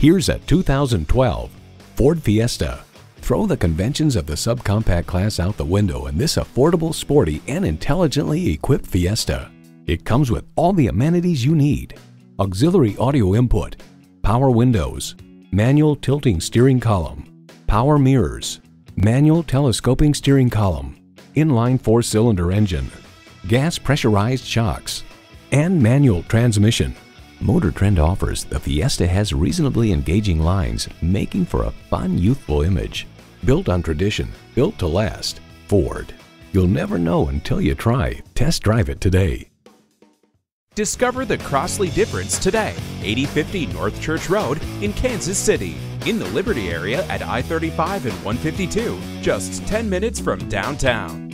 Here's a 2012 Ford Fiesta. Throw the conventions of the subcompact class out the window in this affordable, sporty, and intelligently equipped Fiesta. It comes with all the amenities you need: auxiliary audio input, power windows, manual tilting steering column, power mirrors, manual telescoping steering column, inline four-cylinder engine, gas pressurized shocks, and manual transmission. Motor Trend offers the Fiesta has reasonably engaging lines, making for a fun, youthful image. Built on tradition, built to last. Ford. You'll never know until you try. Test drive it today. Discover the Crossley difference today. 8050 North Church Road in Kansas City. In the Liberty area at I-35 and 152, just 10 minutes from downtown.